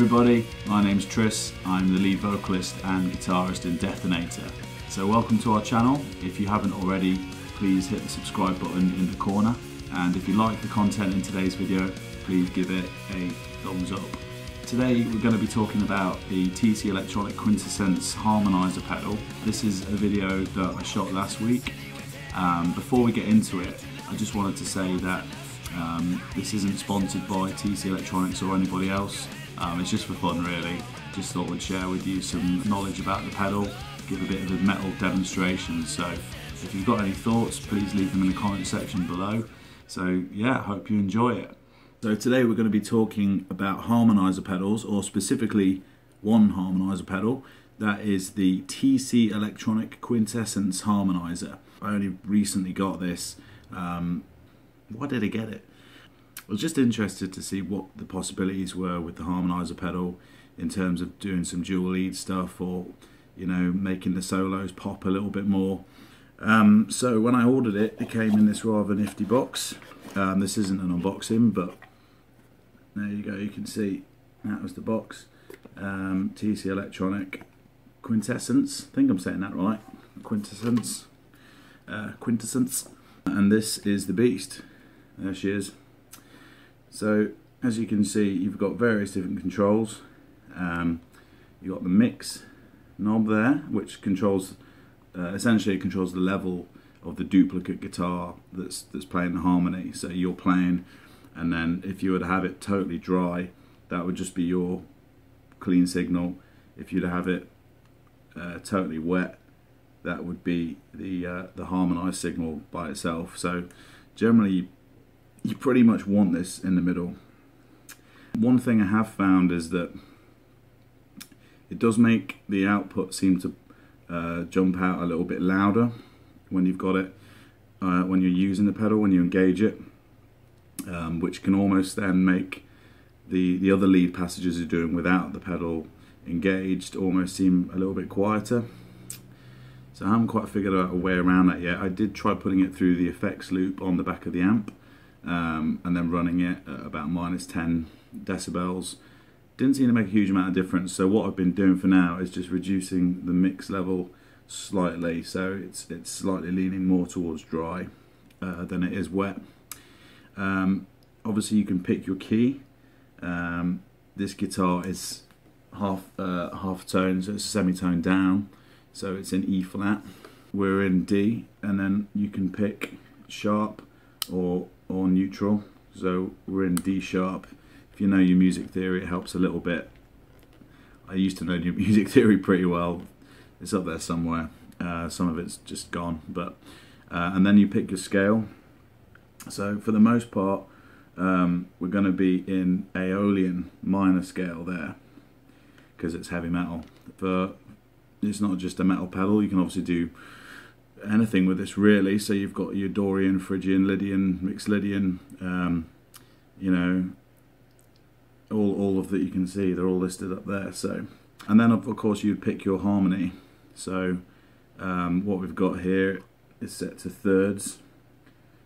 everybody, my name's Tris, I'm the lead vocalist and guitarist in Dethonator. So welcome to our channel. If you haven't already, please hit the subscribe button in the corner, and if you like the content in today's video, please give it a thumbs up. Today we're going to be talking about the TC Electronic Quintessence Harmonizer pedal. This is a video that I shot last week. Before we get into it, I just wanted to say that this isn't sponsored by TC Electronics or anybody else. It's just for fun really. Just thought we'd share with you some knowledge about the pedal, give a bit of a metal demonstration. So if you've got any thoughts, please leave them in the comment section below. So yeah, hope you enjoy it. So today we're going to be talking about harmonizer pedals, or specifically one harmonizer pedal. That is the TC Electronic Quintessence Harmonizer. I only recently got this. Why did I get it? I was just interested to see what the possibilities were with the harmonizer pedal in terms of doing some dual lead stuff, or you know, making the solos pop a little bit more. So when I ordered it, it came in this rather nifty box. This isn't an unboxing, but there you go, you can see that was the box. TC Electronic Quintessence, I think I'm saying that right, Quintessence, and this is the beast. There she is. So as you can see, you've got various different controls. You've got the mix knob there, which controls essentially it controls the level of the duplicate guitar that's playing the harmony. So you're playing, and then if you were to have it totally dry, that would just be your clean signal. If you'd have it totally wet, that would be the harmonized signal by itself. So generally you pretty much want this in the middle. One thing I have found is that it does make the output seem to jump out a little bit louder when you've got it, when you're using the pedal, when you engage it, which can almost then make the other lead passages you're doing without the pedal engaged almost seem a little bit quieter. So I haven't quite figured out a way around that yet. I did try putting it through the effects loop on the back of the amp, and then running it at about -10 decibels. Didn't seem to make a huge amount of difference. So what I've been doing for now is just reducing the mix level slightly, so it's slightly leaning more towards dry than it is wet. Obviously you can pick your key. This guitar is half tone, so it's a semitone down, so it's in E flat. We're in D, and then you can pick sharp or neutral. So we're in D sharp. If you know your music theory, it helps a little bit. I used to know your music theory pretty well. It's up there somewhere. Some of it's just gone, but and then you pick your scale. So for the most part, we're going to be in Aeolian minor scale there, because it's heavy metal. But it's not just a metal pedal. You can obviously do anything with this really. So you've got your Dorian, Phrygian, Lydian, Mixolydian. You know. All of that you can see, they're all listed up there. So, and then of course you'd pick your harmony. So what we've got here is set to thirds.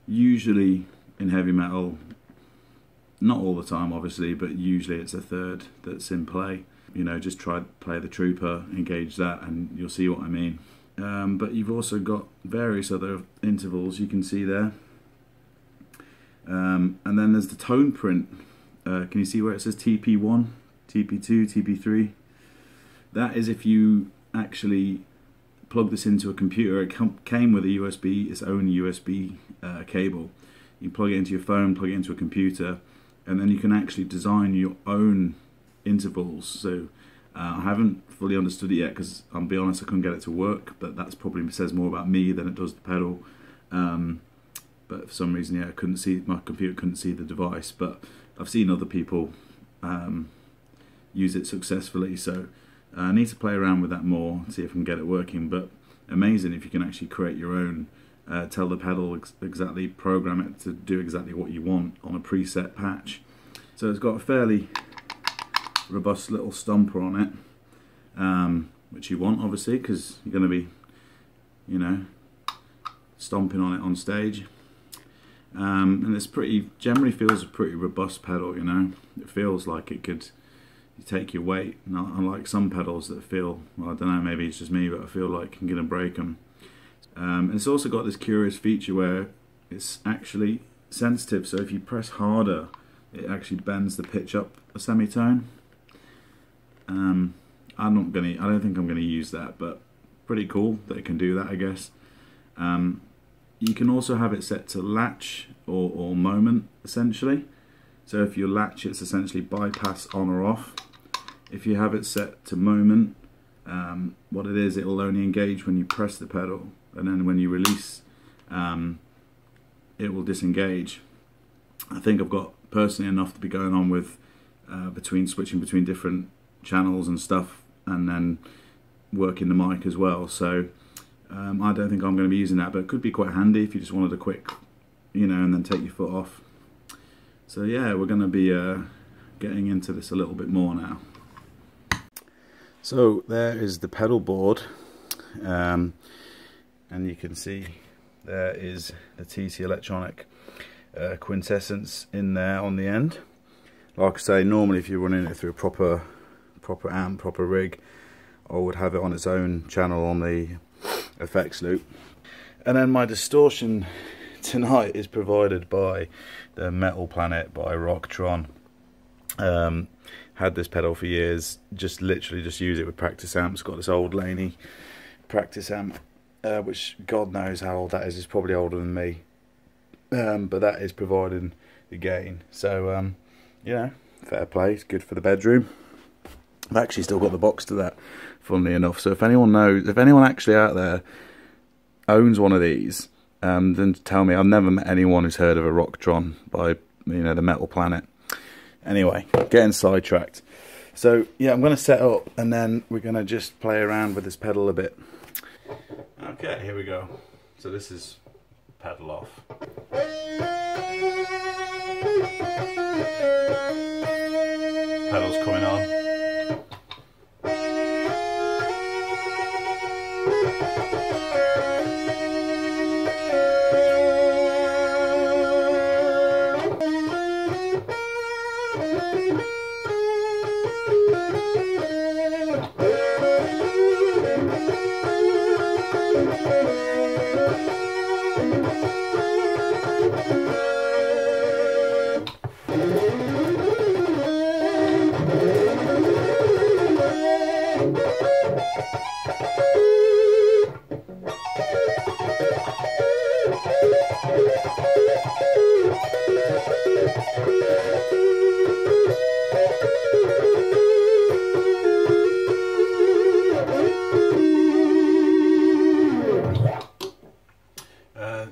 Usually in heavy metal, not all the time obviously, but usually it's a third that's in play. You know, just try to play the trooper, engage that, and you'll see what I mean. But you've also got various other intervals you can see there. And then there's the tone print. Can you see where it says TP1, TP2, TP3? That is if you actually plug this into a computer. It came with a USB, its own USB cable. You plug it into your phone, plug it into a computer, and then you can actually design your own intervals. So I haven't fully understood it yet, because I'll be honest, I couldn't get it to work, but that's probably says more about me than it does the pedal. But for some reason, yeah, I couldn't see, my computer couldn't see the device, but I've seen other people use it successfully, so I need to play around with that more, see if I can get it working. But amazing if you can actually create your own, tell the pedal exactly, program it to do exactly what you want on a preset patch. So it's got a fairly robust little stomper on it, which you want obviously, because you're going to be, you know, stomping on it on stage. And it's pretty, generally feels a pretty robust pedal, you know. It feels like it could, you take your weight. And unlike some pedals that feel, well, I don't know, maybe it's just me, but I feel like I'm going to break them. And it's also got this curious feature where it's actually sensitive, so if you press harder it actually bends the pitch up a semitone. I don't think I'm going to use that, but pretty cool that it can do that, I guess. You can also have it set to latch or moment, essentially. So if you latch, it's essentially bypass on or off. If you have it set to moment, what it is, it will only engage when you press the pedal, and then when you release, it will disengage. I think I've got personally enough to be going on with switching between different channels and stuff, and then working the mic as well. So I don't think I'm going to be using that, but it could be quite handy if you just wanted a quick, you know, and then take your foot off. So yeah, we're going to be getting into this a little bit more now. So there is the pedal board, and you can see there is the TC Electronic Quintessence in there on the end. Like I say, normally if you're running it through a proper amp, proper rig, I would have it on its own channel on the effects loop. And then my distortion tonight is provided by the Metal Planet by Rocktron. Had this pedal for years, just use it with practice amps. Got this old Laney practice amp, which God knows how old that is, it's probably older than me. But that is providing the gain, so you know, fair play, it's good for the bedroom. I've actually still got the box to that, funnily enough, so if anyone knows, if anyone actually out there owns one of these, then tell me. I've never met anyone who's heard of a Rocktron by, you know, the Metal Planet. Anyway, getting sidetracked. So yeah, I'm going to set up and then we're going to just play around with this pedal a bit. Okay, here we go. So this is pedal off. Pedal's coming on.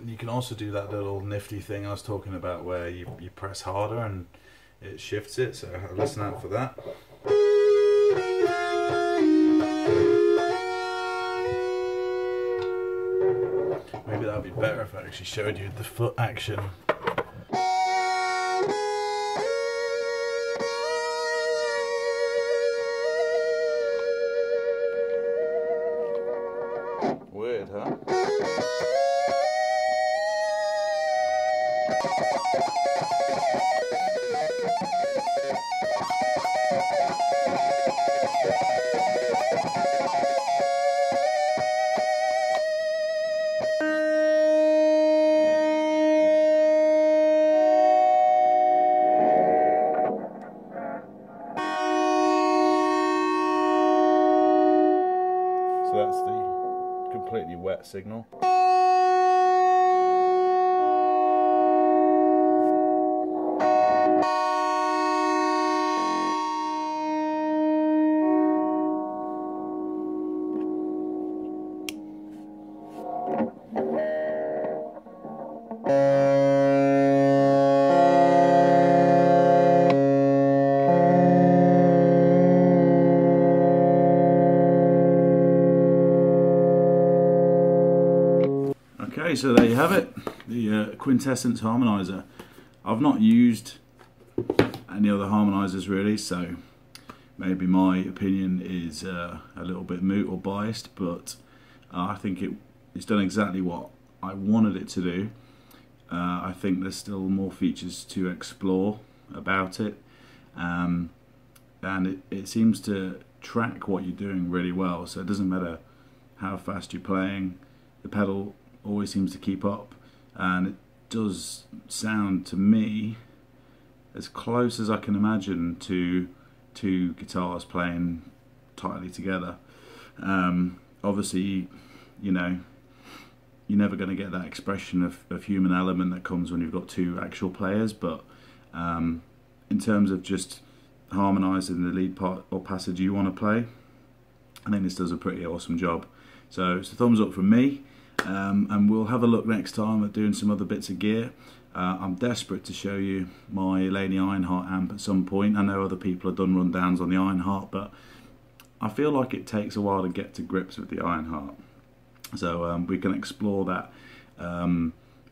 You can also do that little nifty thing I was talking about where you press harder and it shifts it, so listen out for that. Maybe that would be better if I actually showed you the foot action. Weird, huh? So that's the completely wet signal. Okay, so there you have it, the Quintessence Harmonizer. I've not used any other harmonizers really, so maybe my opinion is a little bit moot or biased, but I think it's done exactly what I wanted it to do. I think there's still more features to explore about it. and it seems to track what you're doing really well, so it doesn't matter how fast you're playing, the pedal always seems to keep up, and it does sound to me as close as I can imagine to two guitars playing tightly together. Obviously, you know, you're never going to get that expression of human element that comes when you've got two actual players, but in terms of just harmonizing the lead part or passage you want to play, I think this does a pretty awesome job. So it's a thumbs up from me, and we'll have a look next time at doing some other bits of gear. I'm desperate to show you my Laney Ironheart amp at some point. I know other people have done rundowns on the Ironheart, but I feel like it takes a while to get to grips with the Ironheart. So we can explore that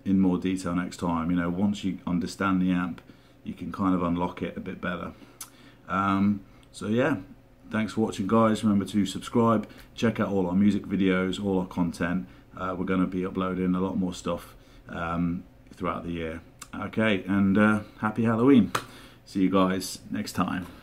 in more detail next time. You know, once you understand the amp, you can kind of unlock it a bit better. So yeah, thanks for watching, guys. Remember to subscribe, check out all our music videos, all our content. We're going to be uploading a lot more stuff throughout the year. Okay, and happy Halloween. See you guys next time.